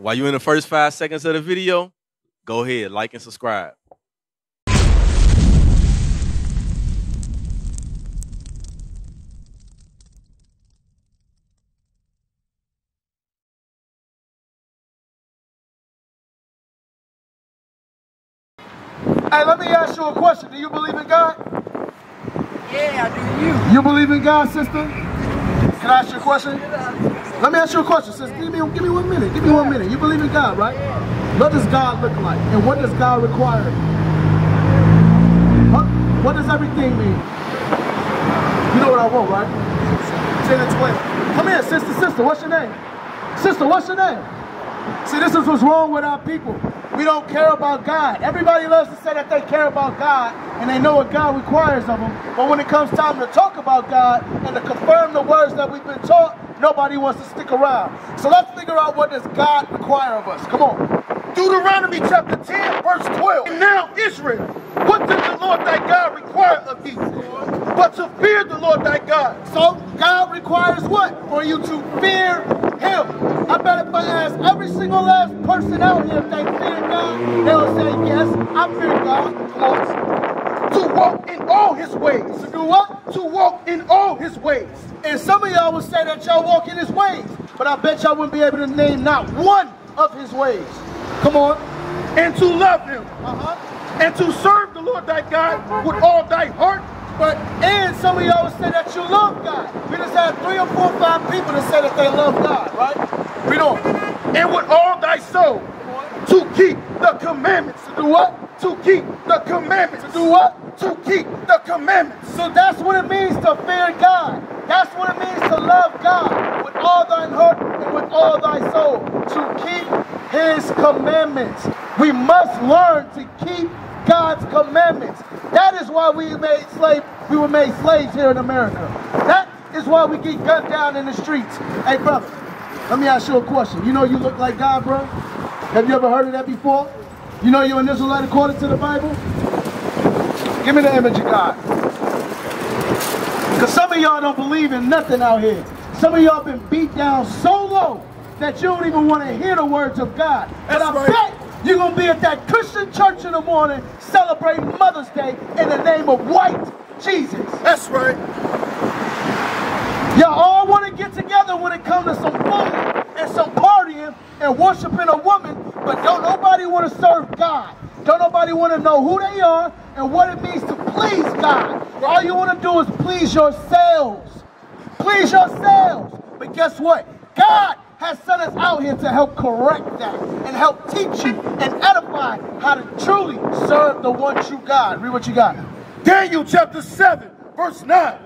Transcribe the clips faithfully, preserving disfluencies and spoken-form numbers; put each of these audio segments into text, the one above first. While you're in the first five seconds of the video, go ahead, like and subscribe. Hey, let me ask you a question. Do you believe in God? Yeah, I do. You. You believe in God, sister? Can I ask you a question? Let me ask you a question, sister. Give me, give me one minute. Give me one minute. You believe in God, right? What does God look like? And what does God require? Huh? What does everything mean? You know what I want, right? ten and twelve. Come here, sister, sister. What's your name? Sister, what's your name? See, this is what's wrong with our people. We don't care about God. Everybody loves to say that they care about God and they know what God requires of them. But when it comes time to talk about God and to confirm the words that we've been taught, nobody wants to stick around. So let's figure out what does God require of us. Come on. Deuteronomy chapter ten, verse twelve. And now, Israel, what did the Lord thy God require of thee? But to fear the Lord thy God. So God requires what? For you to fear him. I bet if I ask every single last person out here if they fear God, they'll say, yes, I fear God. Close. To walk in all his ways. To do what? To walk in all his ways. And some of y'all will say that y'all walk in his ways, but I bet y'all wouldn't be able to name not one of his ways. Come on. And to love him. Uh-huh. And to serve the Lord thy God with all thy heart. But, and some of y'all will say that you love God. We just had three or four or five people that say that they love God, right? Read on. And with all thy soul, to keep the commandments. To do what? To keep the commandments. To do what? To keep the commandments. So that's what it means to fear God. That's what it means to love God. With all thine heart and with all thy soul. To keep his commandments. We must learn to keep God's commandments. That is why we made slave, we were made slaves here in America. That is why we get gunned down in the streets. Hey, brother. Let me ask you a question. You know you look like God, bro? Have you ever heard of that before? You know you're an Israelite according to the Bible? Give me the image of God. Because some of y'all don't believe in nothing out here. Some of y'all been beat down so low that you don't even want to hear the words of God. But I bet you're going to be at that Christian church in the morning celebrating Mother's Day in the name of white Jesus. That's right. Y'all all want to get together when it comes to some food and some partying and worshiping a woman, but don't nobody want to serve God. Don't nobody want to know who they are and what it means to please God. All you want to do is please yourselves. Please yourselves. But guess what? God has sent us out here to help correct that and help teach you and edify how to truly serve the one true God. Read what you got. Daniel chapter seven, verse nine.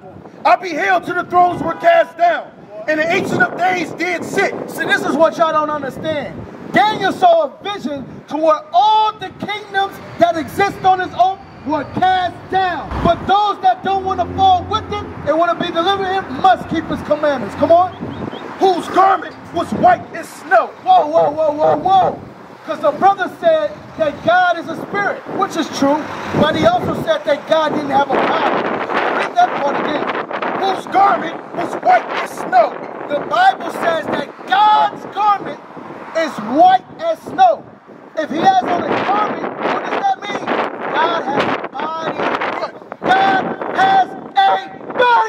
I beheld till the thrones were cast down, and the Ancient of Days did sit. See, this is what y'all don't understand. Daniel saw a vision to where all the kingdoms that exist on his own were cast down. But those that don't want to fall with him and want to be delivered him must keep his commandments. Come on. Whose garment was white as snow. Whoa, whoa, whoa, whoa, whoa. Because the brother said that God is a spirit, which is true. But he also said that God didn't have a power. Read that part again. Whose garment was white as snow. The Bible says that God's garment is white as snow. If he has on a garment, what does that mean? God has a body. God has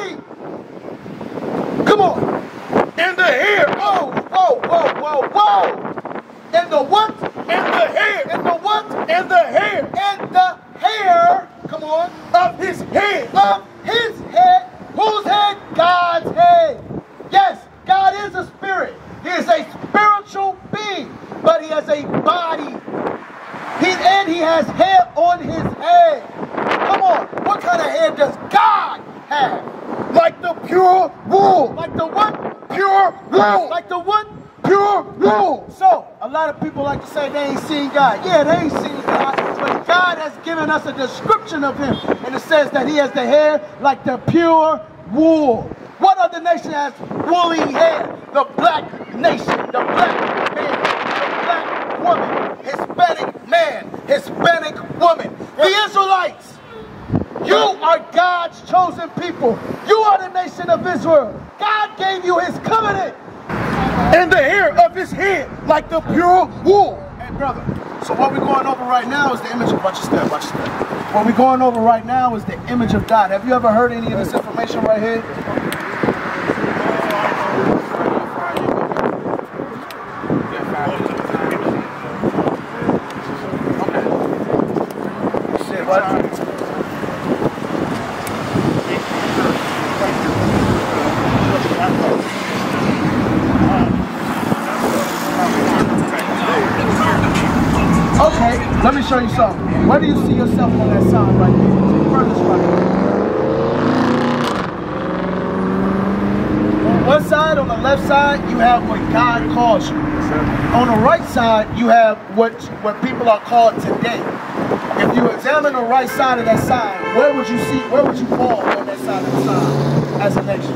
a body. Come on. In the hair. Whoa, whoa, whoa, whoa, whoa. In the what? In the hair. In the what? In the hair. In the hair. Come on. Of his head. Of his head. Whose head? God's head. Yes, God is a spirit. He is a spiritual being, but he has a body. He, and he has hair on his head. Come on, what kind of hair does God have? Like the pure wool. Like the what? Pure wool. Like the what? Pure wool. So, a lot of people like to say they ain't seen God. Yeah, they ain't seen God. But God has given us a description of him. And it says that he has the hair like the pure wool. What other nation has woolly hair? The black nation, the black man, the black woman, Hispanic man, Hispanic woman. The Israelites, you are God's chosen people. You are the nation of Israel. God gave you his covenant. and the hair of his head like the pure wool. Hey, brother. So what we're going over right now is the image of, watch your step, watch your step. What we're going over right now is the image of God. Have you ever heard any of this information right here? Let me show you something. Where do you see yourself on that sign right there? Furthest right. On one side, on the left side, you have what God calls you. On the right side, you have what, what people are called today. If you examine the right side of that sign, where would you see, where would you fall on that side of the sign as a nation?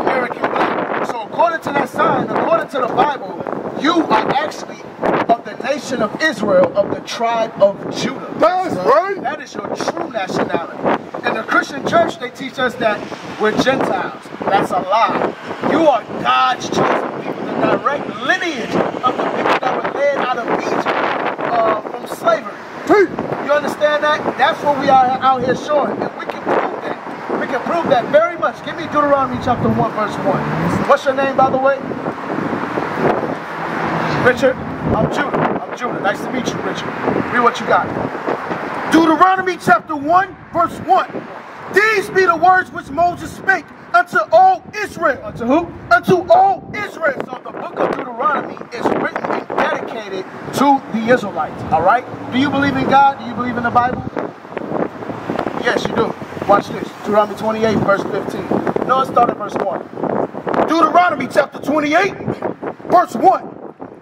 American Bible. So according to that sign, according to the Bible, you are actually of the nation of Israel, of the tribe of Judah. That's right. That is your true nationality. In the Christian church, they teach us that we're Gentiles. That's a lie. You are God's chosen people, the direct lineage of the people that were led out of Egypt uh, from slavery. You understand that? That's what we are out here showing. And we can prove that. We can prove that very much. Give me Deuteronomy chapter one, verse one. What's your name, by the way? Richard, I'm Judah. I'm Judah. Nice to meet you, Richard. Read what you got. Deuteronomy chapter one, verse one. These be the words which Moses spake unto all Israel. Unto who? Unto all Israel. So the book of Deuteronomy is written and dedicated to the Israelites. All right? Do you believe in God? Do you believe in the Bible? Yes, you do. Watch this. Deuteronomy twenty-eight, verse fifteen. No, it started verse one. Deuteronomy chapter twenty-eight, verse one.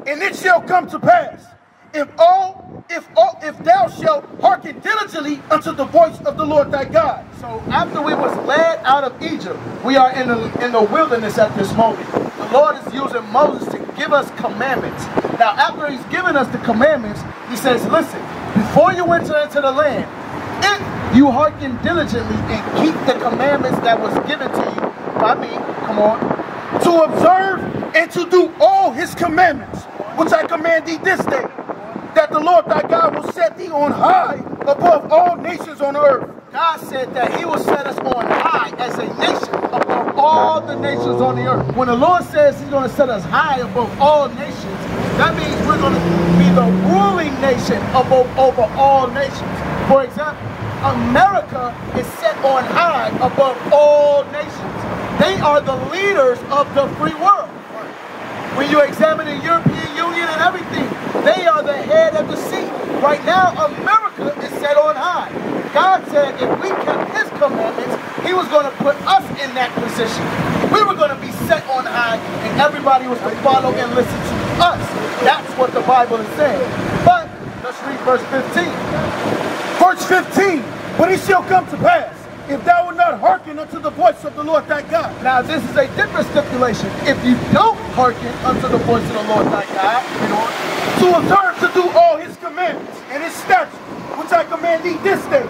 And it shall come to pass, if all, if all, if thou shalt hearken diligently unto the voice of the Lord thy God. So after we was led out of Egypt, we are in the in the wilderness at this moment. The Lord is using Moses to give us commandments. Now after he's given us the commandments, he says, listen, before you enter into the land, if you hearken diligently and keep the commandments that was given to you by me, come on, to observe and to do all his commandments, which I command thee this day, that the Lord thy God will set thee on high above all nations on earth. God said that he will set us on high as a nation above all the nations on the earth. When the Lord says he's going to set us high above all nations, that means we're going to be the ruling nation above over all nations. For example, America is set on high above all nations. They are the leaders of the free world. When you examine the European Union and everything, they are the head of the sea. Right now, America is set on high. God said if we kept his commandments, he was going to put us in that position. We were going to be set on high, and everybody was to follow and listen to us. That's what the Bible is saying. But let's read verse fifteen. Verse fifteen, but it shall come to pass, if thou wilt not hearken unto the voice of the Lord thy God. Now this is a different stipulation. If you don't hearken unto the voice of the Lord thy God, you know, to observe to do all his commandments and his statutes, which I command thee this day,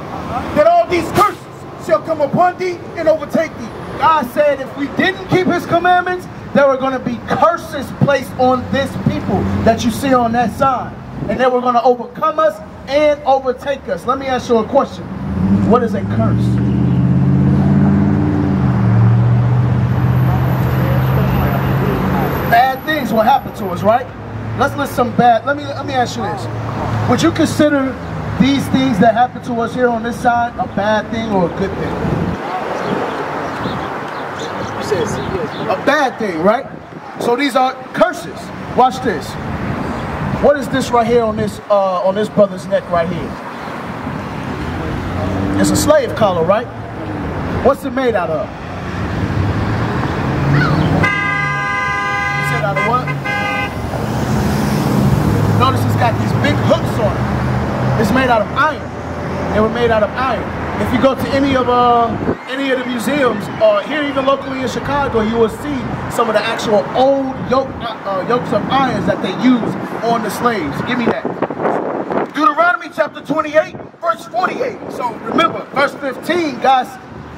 that all these curses shall come upon thee and overtake thee. God said if we didn't keep his commandments, there were going to be curses placed on this people that you see on that sign. And they were going to overcome us and overtake us. Let me ask you a question. What is a curse? What happened to us, right? Let's list some bad. Let me let me ask you this: would you consider these things that happen to us here on this side a bad thing or a good thing? A bad thing, right? So these are curses. Watch this. What is this right here on this uh, on this brother's neck right here? It's a slave collar, right? What's it made out of? Out of what? Notice it's got these big hooks on it. It's made out of iron. They were made out of iron. If you go to any of uh, any of the museums, or uh, here even locally in Chicago, you will see some of the actual old yoke, uh, yokes of irons that they use on the slaves. Give me that. Deuteronomy chapter twenty-eight, verse forty-eight. So remember, verse fifteen, guys,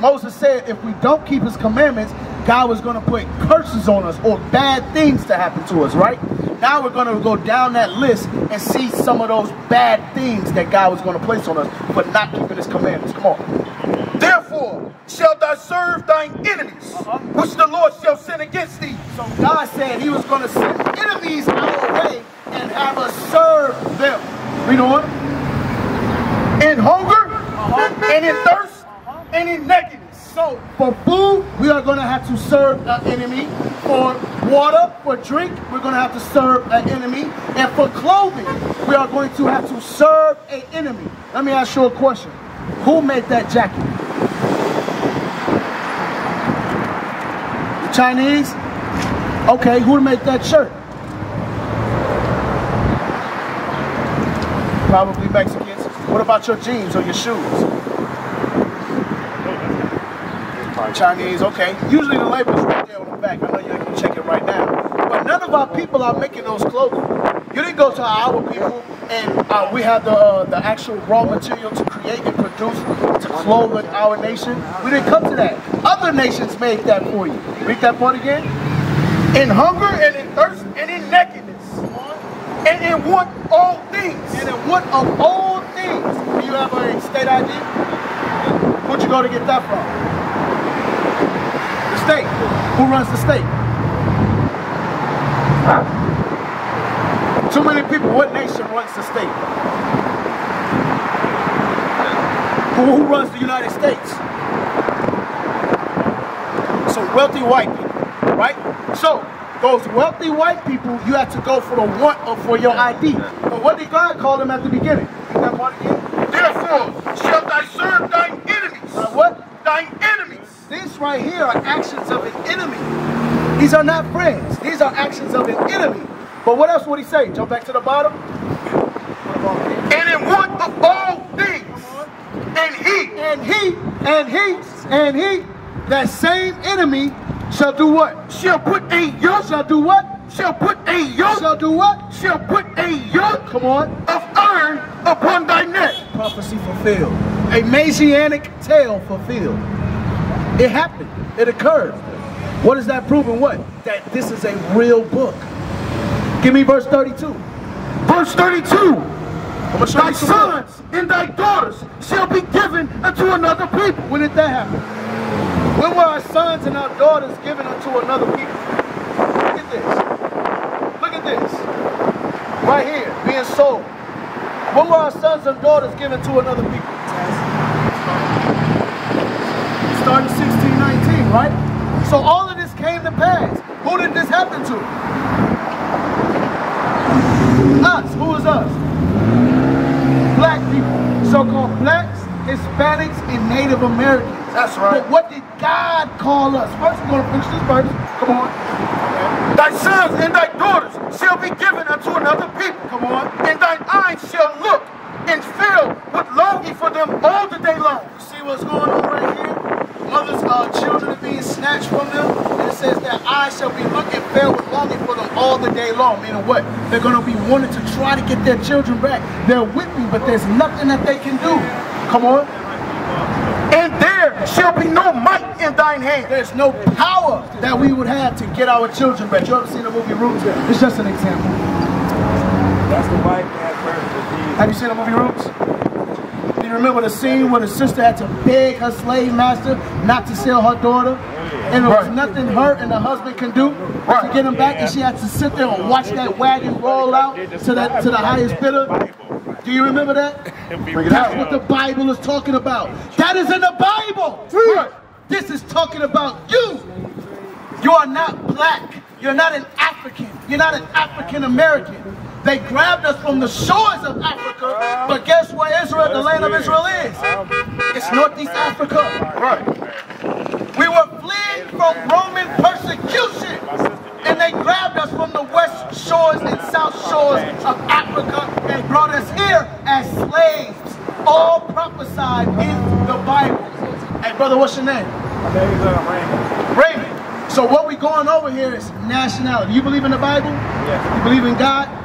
Moses said, if we don't keep his commandments, God was going to put curses on us or bad things to happen to us, right? Now we're going to go down that list and see some of those bad things that God was going to place on us for not keeping his commandments. Come on. Therefore shalt thou serve thine enemies, uh-huh. which the Lord shall send against thee. So God said he was going to send enemies our way and have us serve them. Read on. In hunger, uh-huh. and in thirst, uh-huh. and in nakedness. So for food, we are going to have to serve an enemy. For water, for drink, we're going to have to serve an enemy. And for clothing, we are going to have to serve an enemy. Let me ask you a question. Who made that jacket? The Chinese? Okay, who made that shirt? Probably Mexicans. What about your jeans or your shoes? Chinese, okay. Usually the label's right there on the back. I know you can check it right now. But none of our people are making those clothing. You didn't go to our people, and uh, we have the uh, the actual raw material to create and produce to clothe with our nation. We didn't come to that. Other nations made that for you. Read that part again. In hunger and in thirst and in nakedness, and in want all things, and in want of all things. Do you have a state I D? Where'd you go to get that from? State. Who runs the state? Too many people. What nation runs the state? Who, who runs the United States? So wealthy white people, right? So those wealthy white people, you have to go for the want or for your I D. But what did God call them at the beginning? That part again? Therefore shalt thou serve thine enemies. Uh, what? Thine enemies. These right here are actions of an enemy. These are not friends. These are actions of an enemy. But what else would he say? Jump back to the bottom. And in want of all things. And he. And he. And he. And he. That same enemy shall do what? Shall put a yoke. Shall do what? Shall put a yoke. Shall do what? Shall put a yoke. Come on. Of iron upon thy neck. Prophecy fulfilled. A messianic tale fulfilled. It happened. It occurred. What is that proving? What? That this is a real book. Give me verse thirty-two. Verse thirty-two. Thy sons and thy daughters shall be given unto another people. When did that happen? When were our sons and our daughters given unto another people? Look at this. Look at this. Right here, being sold. When were our sons and daughters given to another people? Starting sixteen nineteen, right? So all of this came to pass. Who did this happen to? Us. Who is us? Black people. So-called blacks, Hispanics, and Native Americans. That's right. But what did God call us? First, we're going to finish this verse. Come on. Okay. Thy sons and thy daughters shall be given unto another people. Come on. And thine eyes shall look and fill with longing for them all the day long. You see what's going on right here? Mothers, uh, children are being snatched from them. And it says that I shall be looking fair with longing for them all the day long. Meaning what? They're going to be wanting to try to get their children back. They're with me, but there's nothing that they can do. Come on. And there shall be no might in thine hand. There's no power that we would have to get our children back. You ever seen the movie Roots? It's just an example. That's the wife that birthed. Have you seen the movie Roots? You remember the scene where the sister had to beg her slave master not to sell her daughter? And there was nothing her and the husband can do to get him back, and she had to sit there and watch that wagon roll out to that to the highest bidder. Do you remember that? That's what the Bible is talking about. That is in the Bible. This is talking about you. You are not black. You're not an African. You're not an African American. They grabbed us from the shores of Africa, but guess where Israel, the land of Israel, is? It's Northeast Africa. Right. We were fleeing from Roman persecution, and they grabbed us from the west shores and south shores of Africa and brought us here as slaves, all prophesied in the Bible. Hey, brother, what's your name? Raymond. So what we're going over here is nationality. You believe in the Bible? Yes. You believe in God?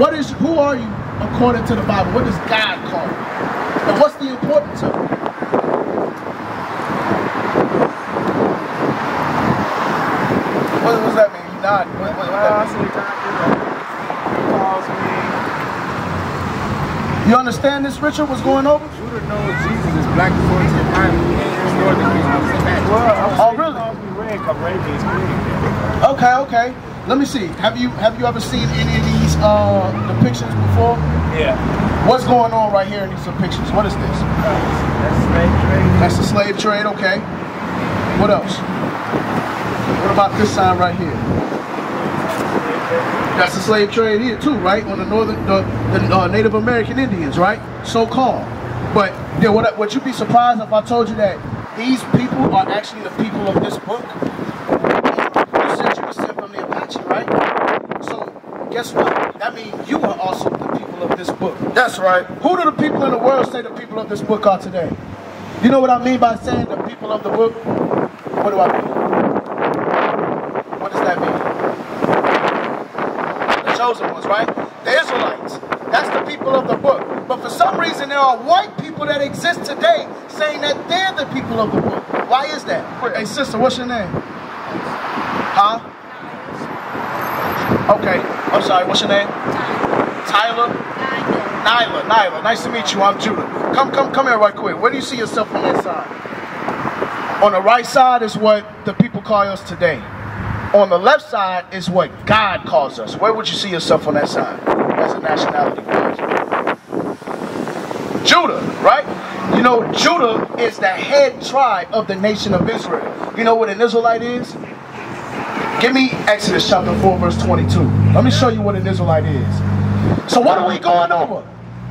What is, who are you according to the Bible? What does God call you? And what's the importance of it? What does that mean? Not. What, what, what uh, that mean? Calls me. You understand this ritual? What's going on? Judah knows Jesus is black before his time. He can't restore the people. Oh, really? Okay, okay. Let me see. Have you have you ever seen any of these uh, depictions before? Yeah. What's going on right here in these depictions? What is this? That's slave trade. That's the slave trade. Okay. What else? What about this sign right here? That's the slave trade here too, right? On the northern, the, the uh, Native American Indians, right? So called. But yeah, what would you be surprised if I told you that these people are actually the people of this book? Guess what? That means you are also the people of this book. That's right. Who do the people in the world say the people of this book are today? You know what I mean by saying the people of the book? What do I mean? What does that mean? The chosen ones, right? The Israelites. That's the people of the book. But for some reason, there are white people that exist today saying that they're the people of the book. Why is that? Hey, sister, what's your name? Huh? Okay, I'm sorry, what's your name? Tyler? Nyla. Nyla, Nyla, nice to meet you, I'm Judah. Come, come, come here right quick. Where do you see yourself on that side? On the right side is what the people call us today. On the left side is what God calls us. Where would you see yourself on that side? As a nationality. Judah, right? You know, Judah is the head tribe of the nation of Israel. You know what an Israelite is? Give me Exodus chapter four, verse twenty-two. Let me show you what an Israelite is. So what are we going over?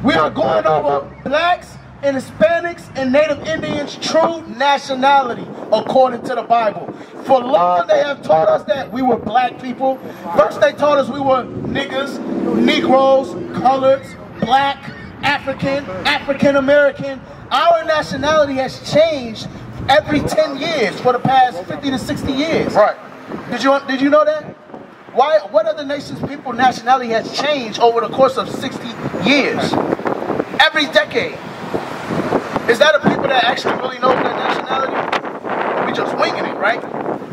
We are going over blacks and Hispanics and Native Indians' true nationality, according to the Bible. For long they have taught us that we were black people. First they taught us we were niggas, Negroes, coloreds, black, African, African-American. Our nationality has changed every ten years for the past fifty to sixty years. Right. Did you did you know that? Why? What other nation's people nationality has changed over the course of sixty years? Every decade. Is that a people that actually really know their nationality? We just winging it, right?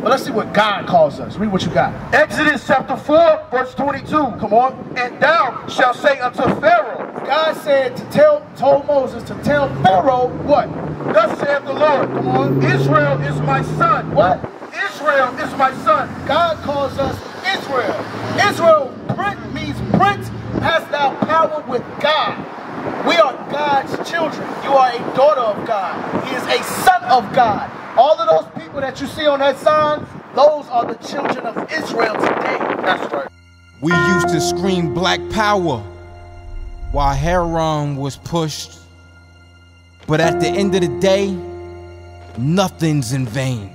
But let's see what God calls us. Read what you got. Exodus chapter four, verse twenty-two. Come on. And thou shalt say unto Pharaoh. God said to tell, told Moses to tell Pharaoh what? Thus saith the Lord. Come on. Israel is my son. What? Israel is my son. God calls us Israel. Israel print means prince. Hast thou power with God. We are God's children. You are a daughter of God. He is a son of God. All of those people that you see on that sign, those are the children of Israel today. That's right. We used to scream black power while Haran was pushed. But at the end of the day, nothing's in vain.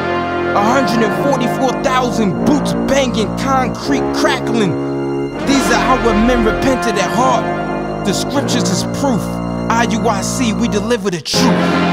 one hundred forty-four thousand boots banging, concrete crackling. These are how men repented at heart. The scriptures is proof. I U I C, we deliver the truth.